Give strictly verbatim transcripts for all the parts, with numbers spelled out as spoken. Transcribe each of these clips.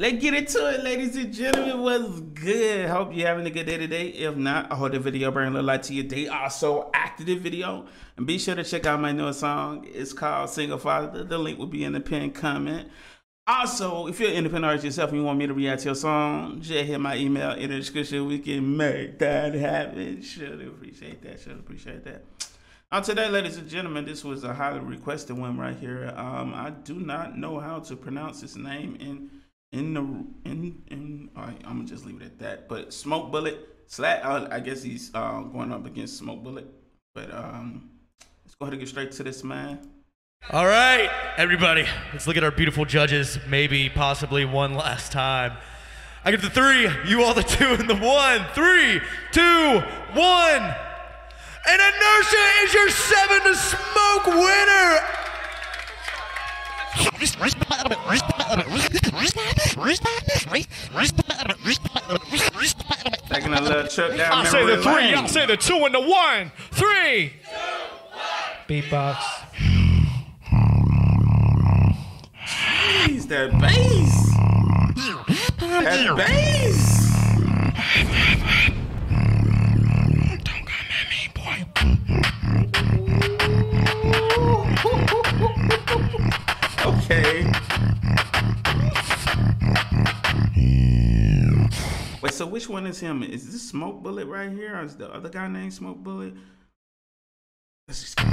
Let's get into it, ladies and gentlemen. What's good? Hope you're having a good day today. If not, I hope the video bring a little light to your day. Also, after the video, and be sure to check out my newest song. It's called Single Father. The link will be in the pinned comment. Also, if you're an independent artist yourself and you want me to react to your song, just hit my email in the description. We can make that happen. Should appreciate that. Should appreciate that. On today, ladies and gentlemen, this was a highly requested one right here. Um, I do not know how to pronounce his name in in the in in. All right, I'm gonna just leave it at that. But Smoke Bullet, slash, uh, I guess he's uh, going up against Smoke Bullet. But um, let's go ahead and get straight to this, man. All right, everybody, let's look at our beautiful judges. Maybe, possibly, one last time. I give the three, you all the two, and the one. Three, two, one. And Inertia is your seven to Smoke winner. Taking a little trip down. I'll say the three, lane. I'll say the two and the one. Three. Two, one. Beatbox. Jeez, that bass. That bass. Okay. Wait, so which one is him? Is this Smoke Bullet right here? Or is the other guy named Smoke Bullet? Let's just go.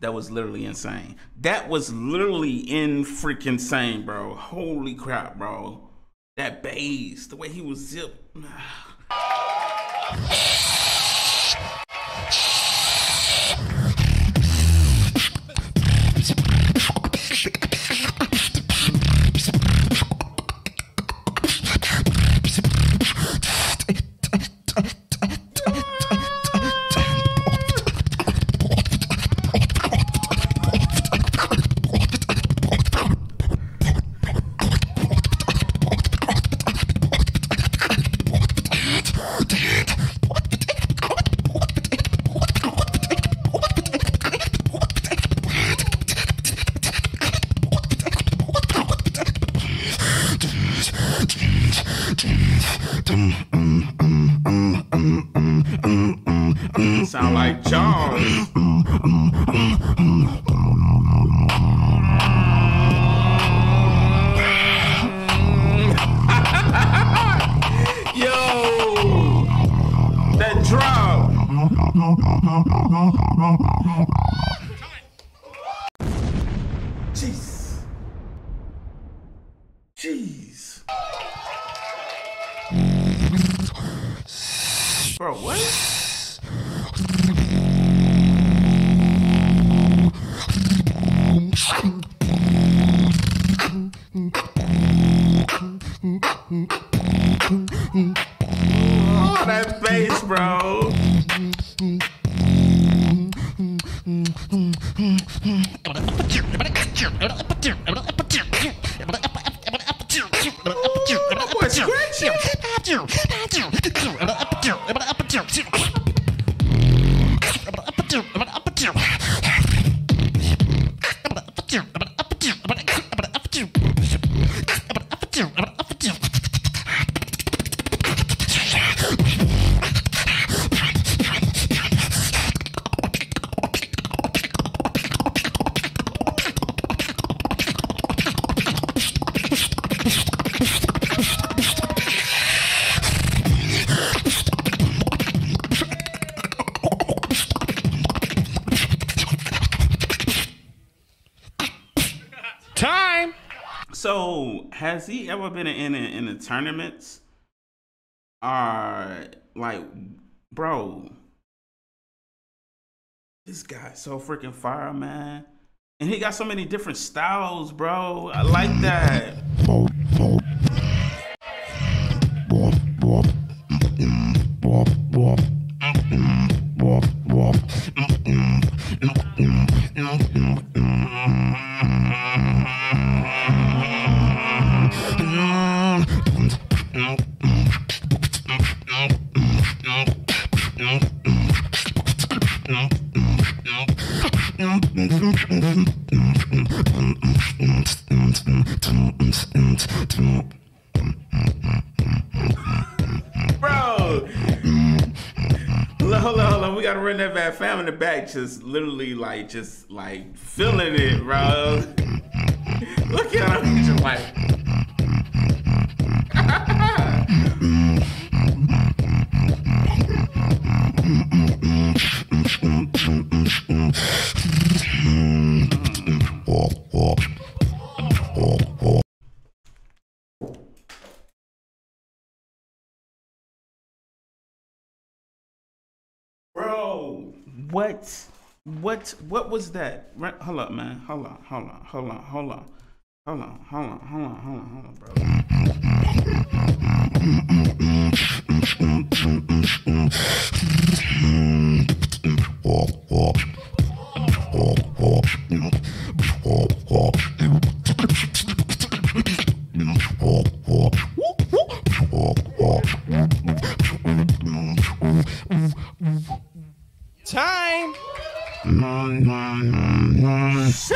That was literally insane. That was literally in freaking insane, bro. Holy crap, bro. That bass, the way he was zipped. Sound like John. Yo, that drum. Jeez. Jeez. Bro, what? Boom. Oh, that bass, bro. So has he ever been in a, in the tournaments? Uh, like, bro, this guy's so freaking fire, man, and he got so many different styles, bro. I like that. Run that bad fam in the back, just literally like just like feeling it, bro. Look at him, he's just like What, what, what was that? Right, hold up, man. Hold on, hold on, hold on, hold on, hold on, hold on, hold on, hold on, hold on, bro. Time. Shit.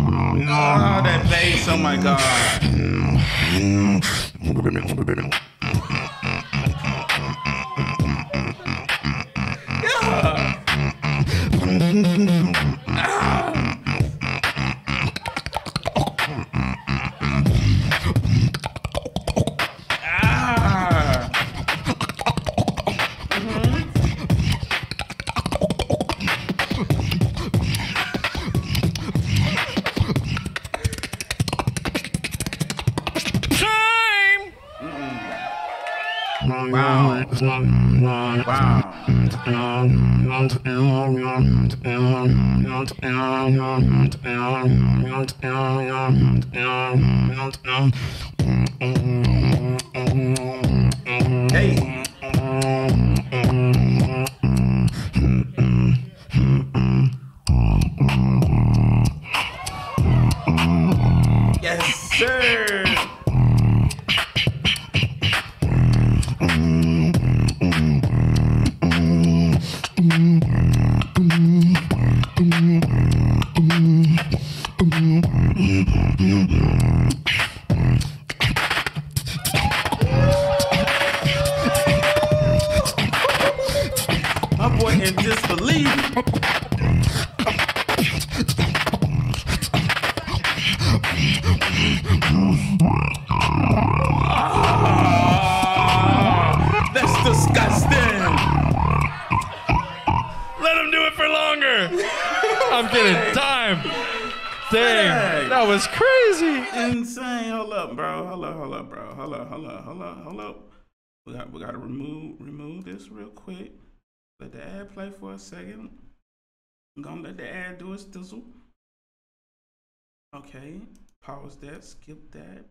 Oh, that bass, oh my god. Yeah. Ah. Wow. Wow. Hey. Yes, sir. Disgusting. I'm getting time. Dang, that was crazy. Insane. Hold up, bro. Hold up, hold up, bro. Hold up, hold up, hold up, hold up. We got, we got to remove, remove this real quick. Let the ad play for a second. I'm gonna let the ad do its dizzle. Okay. Pause that. Skip that.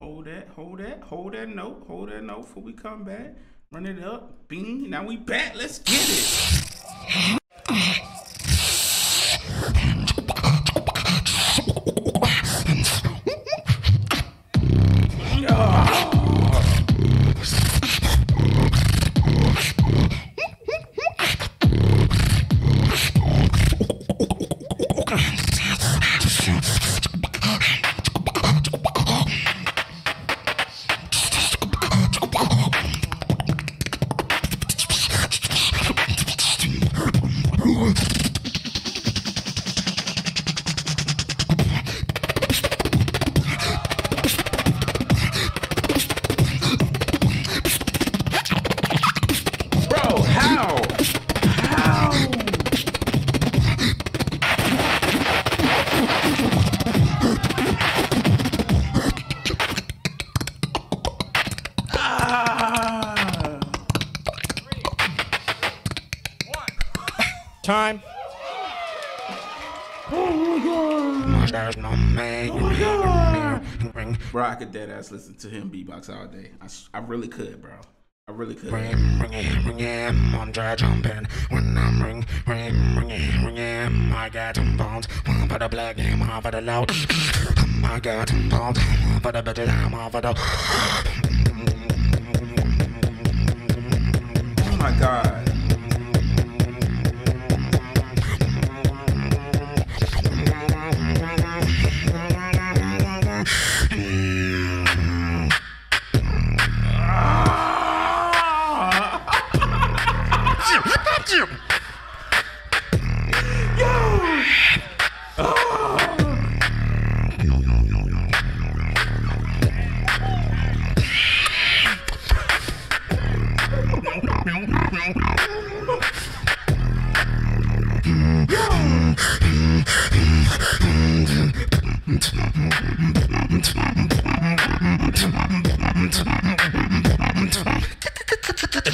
Hold that. Hold that. Hold that note. Hold that note before we come back. Run it up. Bing. Now we back. Let's get it. Time. Oh my God. No man. Oh my God. Bro, I could dead ass listen to him beatbox all day. I, I really could, bro. I really could. Ring, ring, ring, ring, I'm dry jumping. When I'm ring, ring, ring, ring, I got them bones. One for the black and one for the loud. I got them bones. One for the bitches, I'm one for the. Oh my God.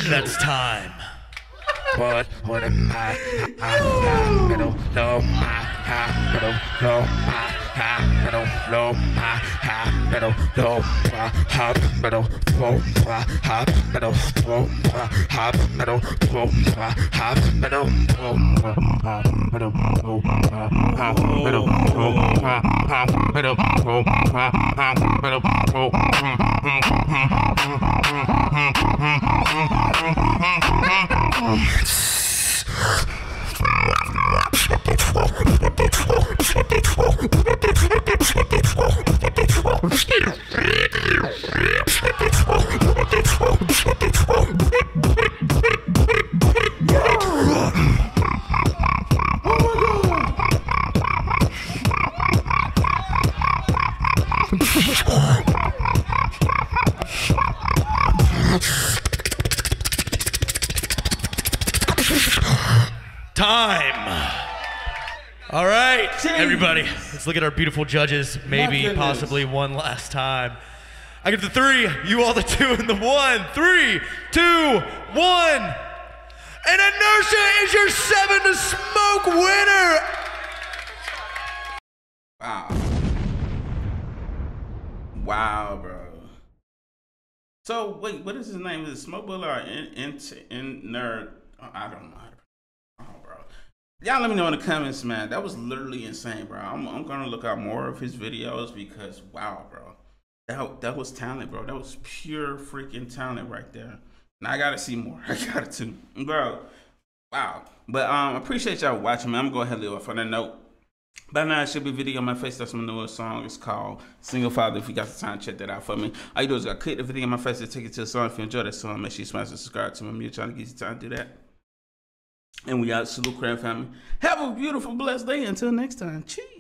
That's time. What? What am I? I'm middle, low, high, middle, low, high, middle, low, high, middle, low, hop, middle, low, hop, middle, low, hop, middle, low, hop, middle, low, hop, middle, low, hop, middle, low, hop, middle, low, hop, middle, low, time. All right, everybody, let's look at our beautiful judges. Maybe possibly one last time. I give the three, you all the two, and the one. Three, two, one. And Inertia is your seven to smoke winner. Wow. Wow, bro. So wait, what is his name? Is it Smoke Bullet or in in, in nerd? Oh, I don't know. Y'all let me know in the comments, man. That was literally insane, bro. I'm, I'm going to look out more of his videos because, wow, bro. That, that was talent, bro. That was pure freaking talent right there. And I got to see more. I got it too. Bro, wow. But um, I appreciate y'all watching, man. I'm going to go ahead and leave off on that note. By now, it should be a video on my face. That's my newest song. It's called Single Father. If you got the time, check that out for me. All you do is go click the video on my face to take it to the song. If you enjoy that song, make sure you smash and subscribe to my music. Trying to get you time to do that. And we out. Salute Crown Family. Have a beautiful, blessed day. Until next time. Cheers.